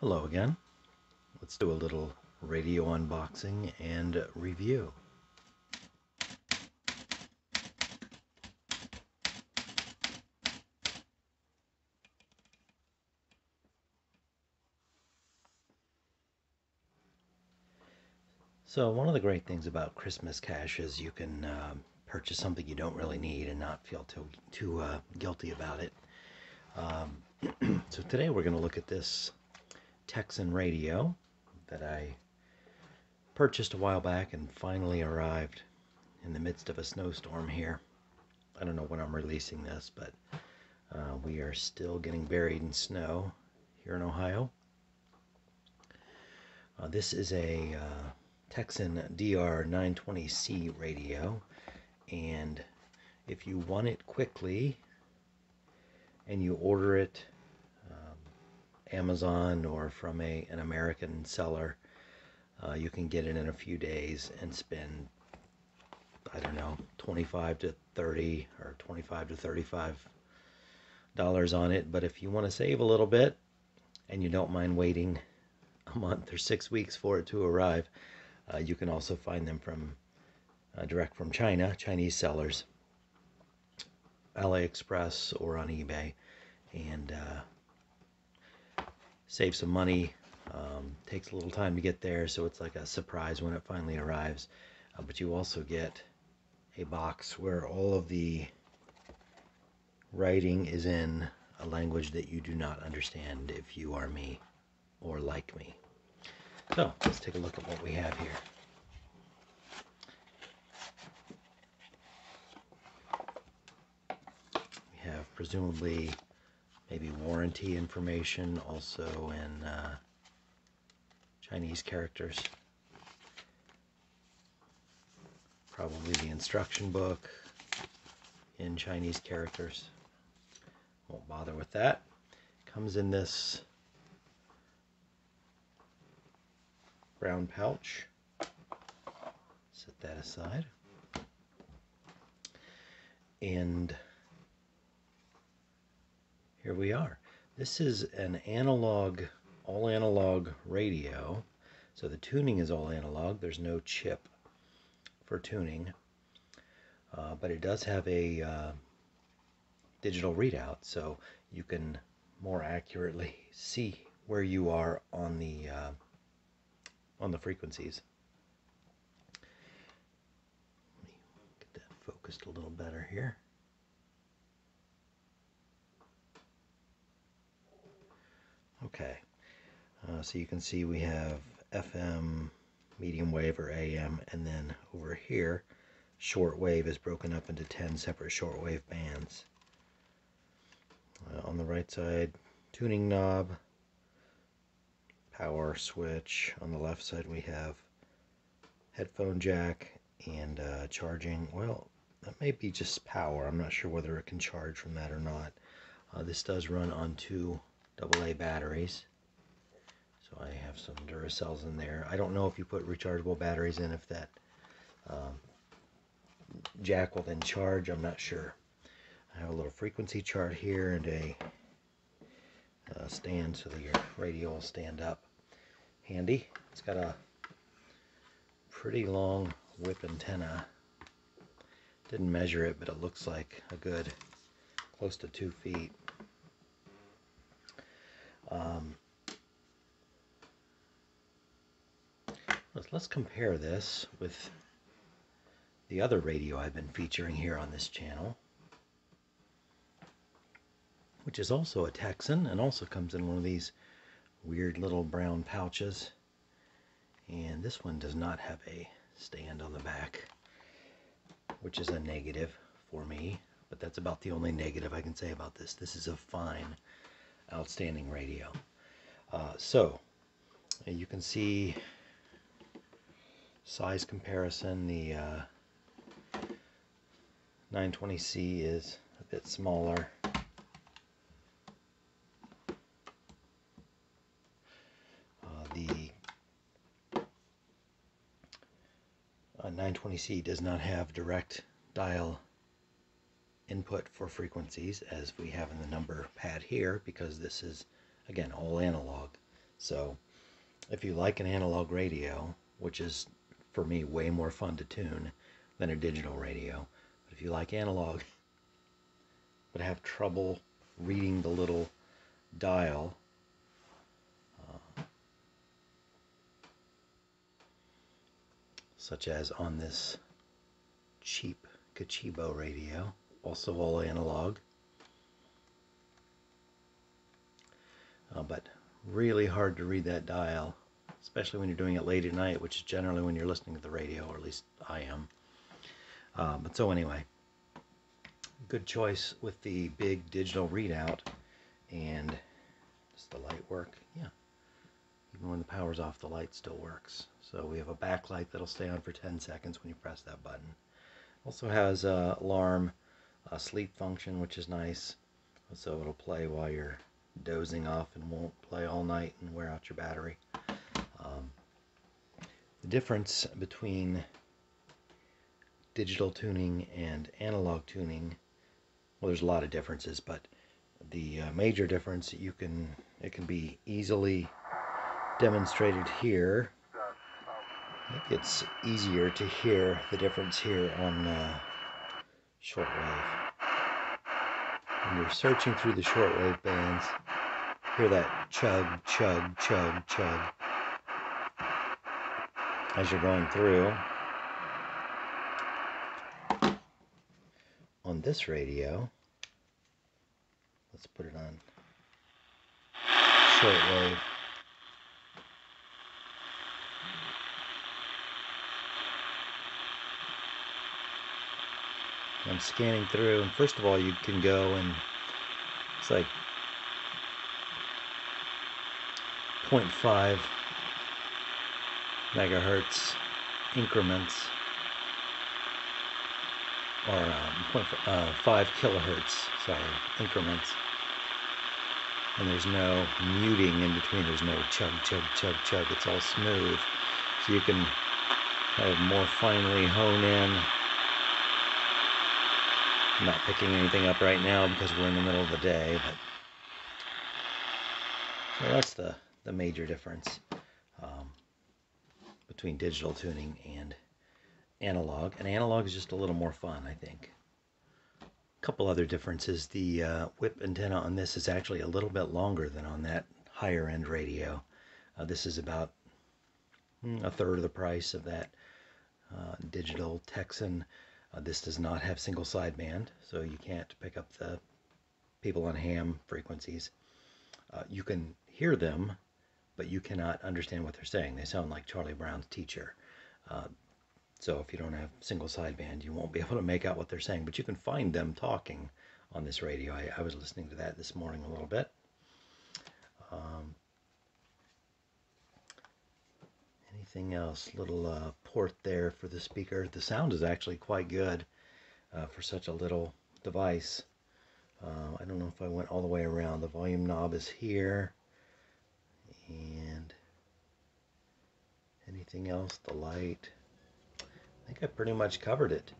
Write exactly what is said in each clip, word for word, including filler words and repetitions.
Hello again. Let's do a little radio unboxing and review. So one of the great things about Christmas cash is you can uh, purchase something you don't really need and not feel too, too uh, guilty about it. Um, so today we're going to look at this Tecsun radio that I purchased a while back and finally arrived in the midst of a snowstorm here. I don't know when I'm releasing this, but uh, we are still getting buried in snow here in Ohio. Uh, this is a uh, Tecsun D R nine twenty C radio, and if you want it quickly and you order it Amazon or from a an American seller, uh, you can get it in a few days and spend, I don't know, twenty-five to thirty or twenty-five to thirty-five dollars on it. But if you want to save a little bit and you don't mind waiting a month or six weeks for it to arrive, uh, you can also find them from uh, direct from China, Chinese sellers, AliExpress or on eBay, and uh, save some money. Um, takes a little time to get there, so it's like a surprise when it finally arrives. Uh, but you also get a box where all of the writing is in a language that you do not understand if you are me or like me. So let's take a look at what we have here. We have presumably maybe warranty information, also in uh, Chinese characters. Probably the instruction book in Chinese characters. Won't bother with that. Comes in this brown pouch. Set that aside. And here we are. This is an analog, all analog radio. So the tuning is all analog. There's no chip for tuning. Uh, but it does have a uh, digital readout, so you can more accurately see where you are on the, uh, on the frequencies. Let me get that focused a little better here. Okay, uh, so you can see we have F M, medium wave, or A M, and then over here, short wave is broken up into ten separate shortwave bands. Uh, on the right side, tuning knob, power switch. On the left side, we have headphone jack and uh, charging. Well, that may be just power. I'm not sure whether it can charge from that or not. Uh, this does run on two double A batteries, so I have some Duracells in there. I don't know if you put rechargeable batteries in, if that um, jack will then charge. I'm not sure. I have a little frequency chart here and a uh, stand so that your radio will stand up. Handy. It's got a pretty long whip antenna. Didn't measure it, but it looks like a good close to two feet. Um, let's, let's compare this with the other radio I've been featuring here on this channel, which is also a Tecsun and also comes in one of these weird little brown pouches. And this one does not have a stand on the back, which is a negative for me, but that's about the only negative I can say about this. This is a fine, outstanding radio. Uh, so you can see size comparison. The uh, nine twenty C is a bit smaller. Uh, the uh, nine twenty C does not have direct dial input for frequencies as we have in the number pad here, because this is, again, all analog. So if you like an analog radio, which is for me way more fun to tune than a digital radio, but if you like analog but have trouble reading the little dial, uh, such as on this cheap Kchibo radio, also all analog, uh, but really hard to read that dial, especially when you're doing it late at night, which is generally when you're listening to the radio, or at least I am. Uh, but so anyway, good choice with the big digital readout, and does the light work? Yeah, even when the power's off, the light still works. So we have a backlight that'll stay on for ten seconds when you press that button. Also has a alarm, a sleep function, which is nice, so it'll play while you're dozing off and won't play all night and wear out your battery. Um, the difference between digital tuning and analog tuning, well, there's a lot of differences, but the uh, major difference, you can it can be easily demonstrated here. I think it's easier to hear the difference here on uh, shortwave. When you're searching through the shortwave bands, hear that chug, chug, chug, chug as you're going through. On this radio, let's put it on shortwave. I'm scanning through, and first of all, you can go and it's like zero point five megahertz increments, or um, uh, five kilohertz, sorry, increments. And there's no muting in between, there's no chug, chug, chug, chug, it's all smooth. So you can kind of more finely hone in. I'm not picking anything up right now because we're in the middle of the day, but so that's the, the major difference um, between digital tuning and analog. And analog is just a little more fun, I think. A couple other differences. The uh, whip antenna on this is actually a little bit longer than on that higher-end radio. Uh, this is about mm, a third of the price of that uh, digital Tecsun. Uh, this does not have single sideband, so you can't pick up the people on ham frequencies. Uh, you can hear them, but you cannot understand what they're saying. They sound like Charlie Brown's teacher. Uh, so if you don't have single sideband, you won't be able to make out what they're saying, but you can find them talking on this radio. I, I was listening to that this morning a little bit. Um, Anything else? Little uh, port there for the speaker. The sound is actually quite good uh, for such a little device. Uh, I don't know if I went all the way around. The volume knob is here. And anything else? The light. I think I pretty much covered it.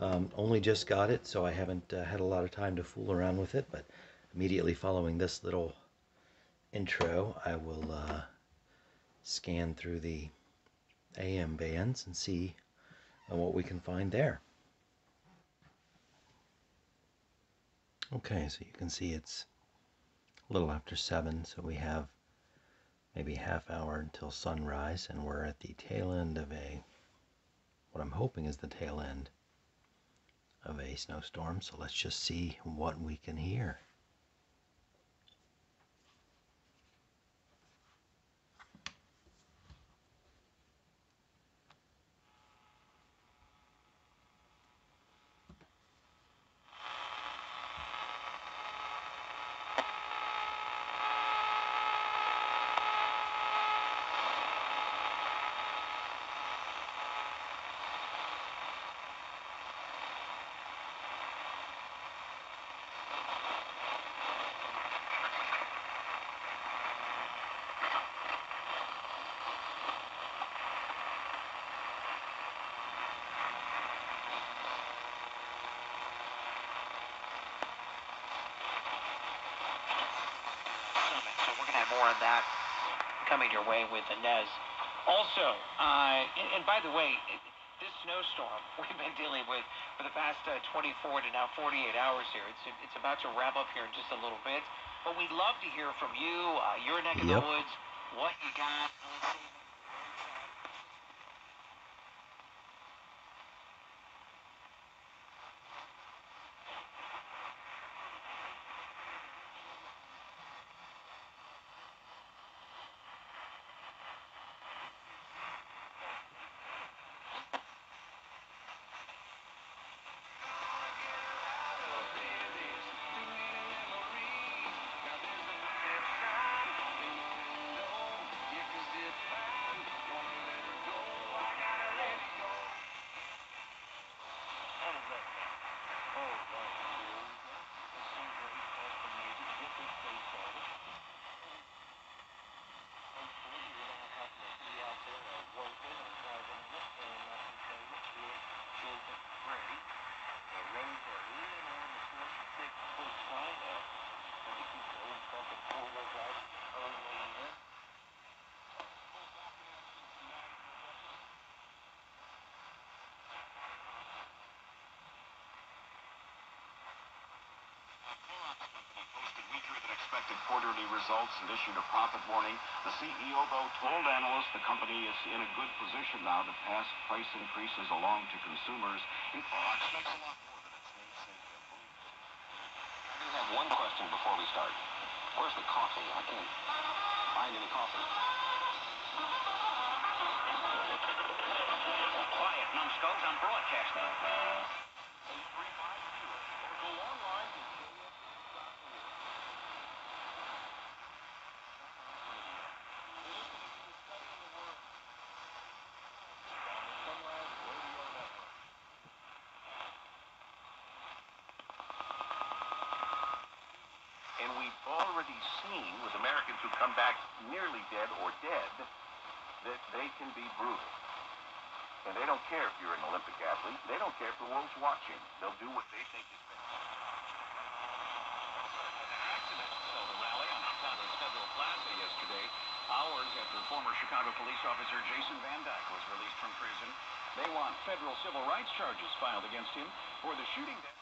Um, only just got it, so I haven't uh, had a lot of time to fool around with it. But immediately following this little intro, I will uh, scan through the A M bands and see what we can find there. Okay, so you can see it's a little after seven, so we have maybe half hour until sunrise, and we're at the tail end of a, what I'm hoping is the tail end of a snowstorm, so let's just see what we can hear. More on that coming your way with Inez. Also, uh, and, and by the way, this snowstorm we've been dealing with for the past uh, twenty-four to now forty-eight hours here. It's it's about to wrap up here in just a little bit. But we'd love to hear from you, uh, your neck of yep. the woods, what you got. Expected quarterly results and issued a profit warning. The C E O, though, told analysts the company is in a good position now to pass price increases along to consumers. In fact, it makes a lot more than its namesake. I do have one question before we start. Where's the coffee? I can't find any coffee. Quiet, numbskulls. I'm broadcasting. Seen with Americans who come back nearly dead or dead, that they can be brutal. And they don't care if you're an Olympic athlete. They don't care if the world's watching. They'll do what they think is best. An accident fell the rally on Chicago's Federal Plaza yesterday, hours after former Chicago police officer Jason Van Dyke was released from prison. They want federal civil rights charges filed against him for the shooting that...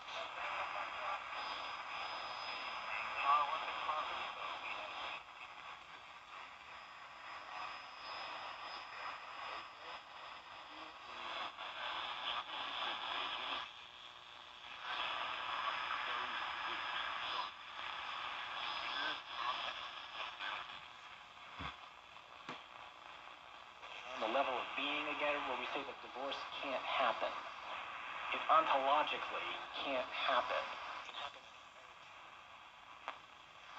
level of being again, where we say that divorce can't happen. It ontologically can't happen.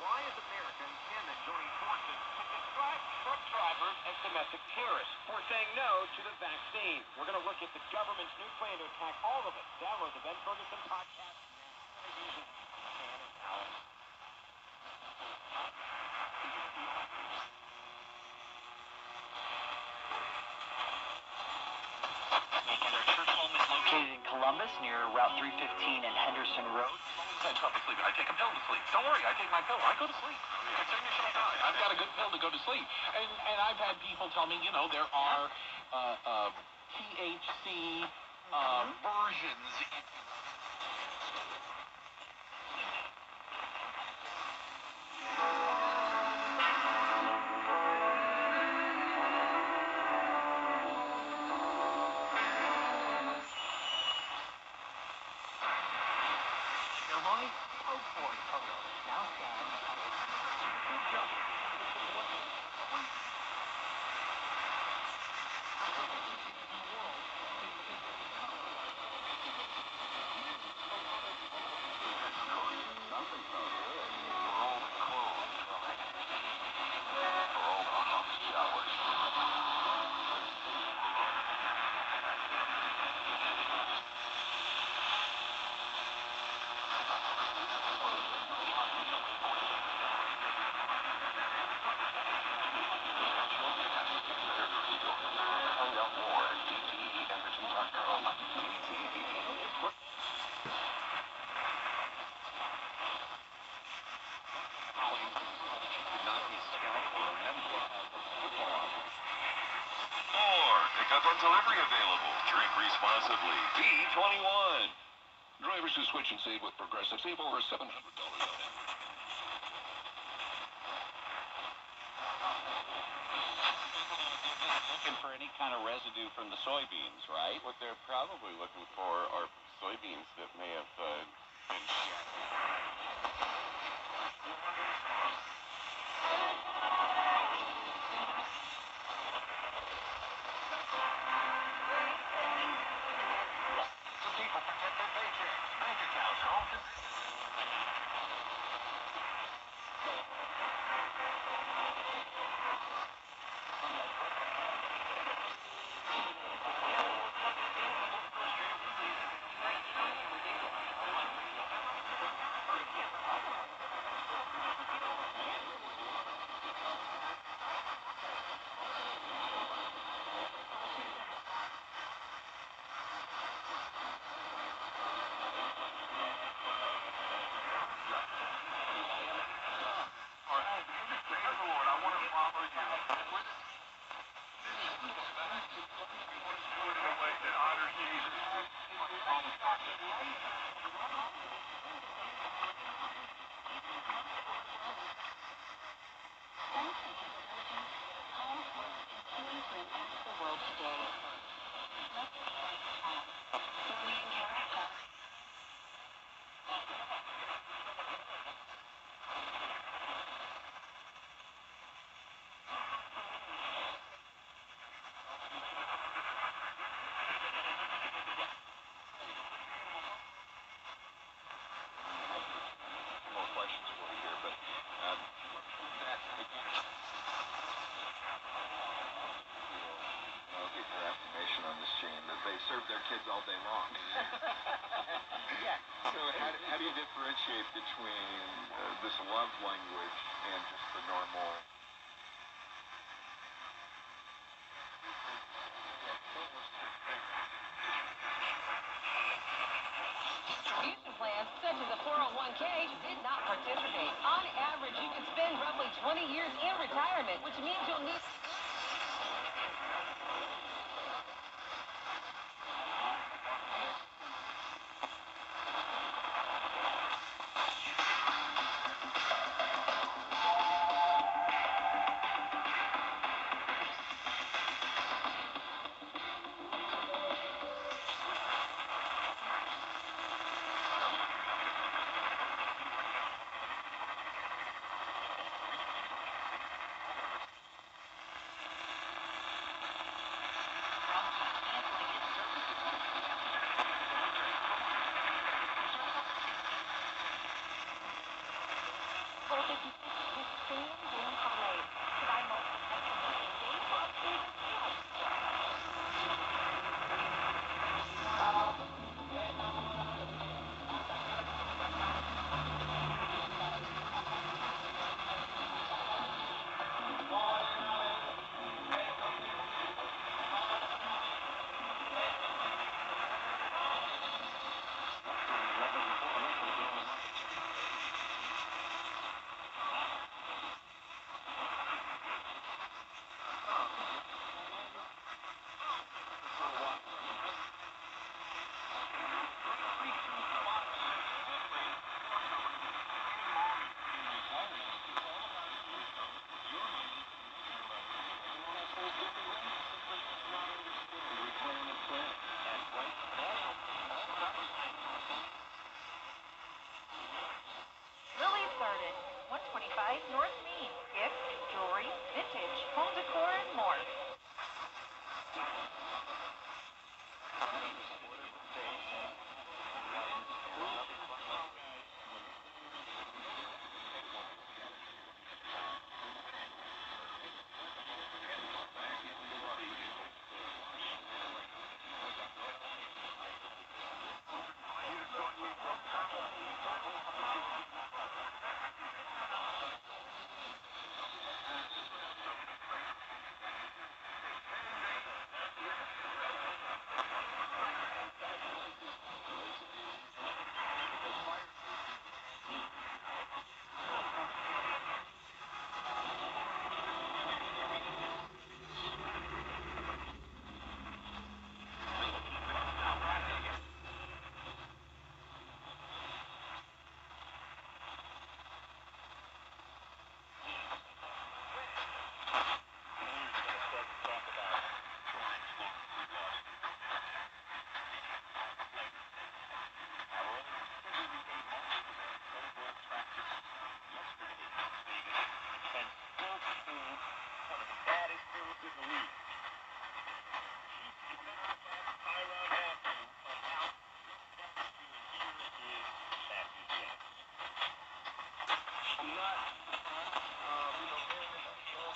Why is American Canada joining forces to describe truck drivers as domestic terrorists for saying no to the vaccine? We're going to look at the government's new plan to attack all of us. Download the Ben Ferguson podcast. Near Route three fifteen and Henderson Road. I take a pill to sleep. Don't worry, I take my pill. I go to sleep. I've got a good pill to go to sleep. And and I've had people tell me, you know, there are uh, uh, T H C uh, versions. pickup and delivery available. Drink responsibly. B twenty-one. Drivers who switch and save with Progressive save over seven hundred dollars on average. Looking for any kind of residue from the soybeans, right? What they're probably looking for are soybeans that may have uh, been serve their kids all day long. Yeah. So how do, how do you differentiate between uh, this love language and just the normal? Future plans such as a four oh one K did not participate. On average, you can spend roughly twenty years in retirement, which means you'll need...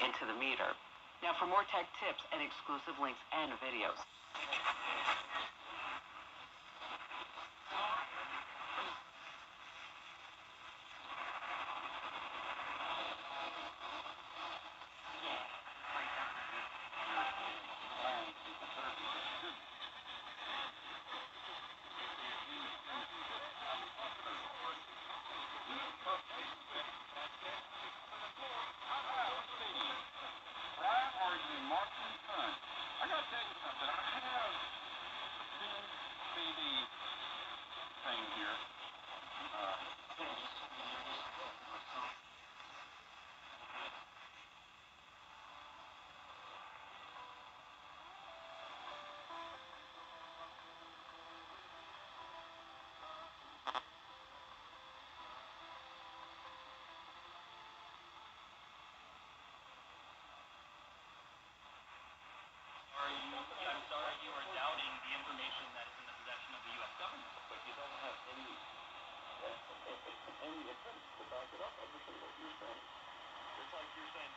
into the meter. Now for more tech tips and exclusive links and videos. I'm sorry you are doubting the information that is in the possession of the U S government. But you don't have any, any offense to back it up. I understand what you're saying. It's like you're saying,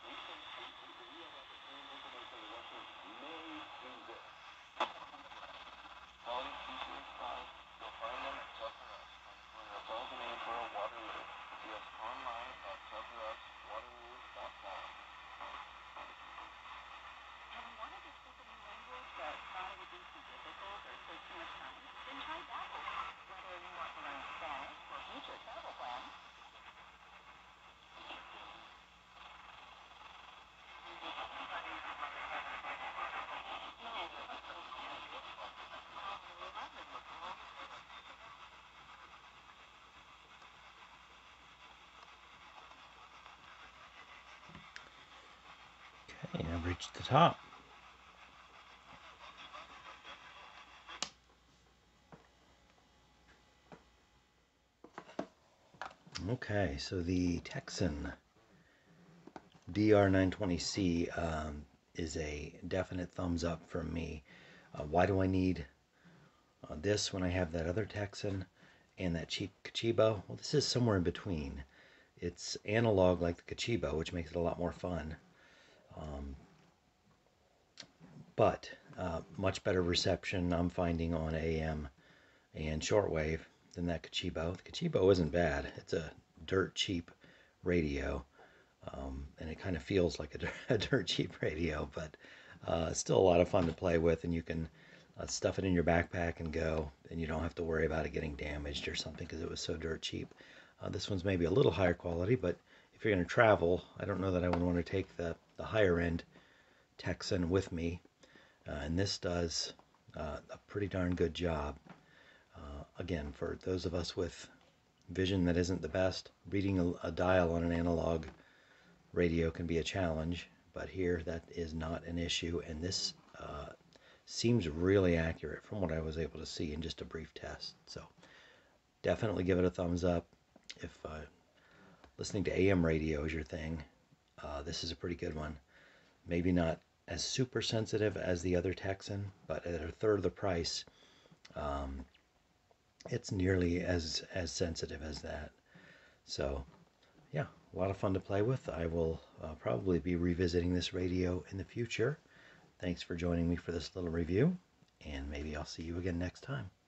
we can treat people, we have the same information the Russians may do this. Quality features, you'll find them at Tecsun. We're above the name for a Waterloo. See us online at Tecsun waterloo dot com. Okay, I've reached the top. Okay, so the Tecsun D R nine twenty C um, is a definite thumbs up from me. Uh, why do I need uh, this when I have that other Tecsun and that cheap Kchibo? Well, this is somewhere in between. It's analog like the Kchibo, which makes it a lot more fun. Um, but uh, much better reception I'm finding on A M and shortwave than that Kchibo. The Kchibo isn't bad. It's a dirt cheap radio, um, and it kind of feels like a, a dirt cheap radio, but uh, it's still a lot of fun to play with, and you can uh, stuff it in your backpack and go, and you don't have to worry about it getting damaged or something because it was so dirt cheap. Uh, this one's maybe a little higher quality, but if you're going to travel, I don't know that I would want to take the, the higher end Tecsun with me, uh, and this does uh, a pretty darn good job. Uh, again, for those of us with vision that isn't the best, reading a, a dial on an analog radio can be a challenge, but here that is not an issue, and this uh, seems really accurate from what I was able to see in just a brief test. So definitely give it a thumbs up. If uh, listening to A M radio is your thing, uh, this is a pretty good one. Maybe not as super sensitive as the other Tecsun, but at a third of the price, um, it's nearly as as sensitive as that. So yeah, a lot of fun to play with. I will uh, probably be revisiting this radio in the future. Thanks for joining me for this little review, and maybe I'll see you again next time.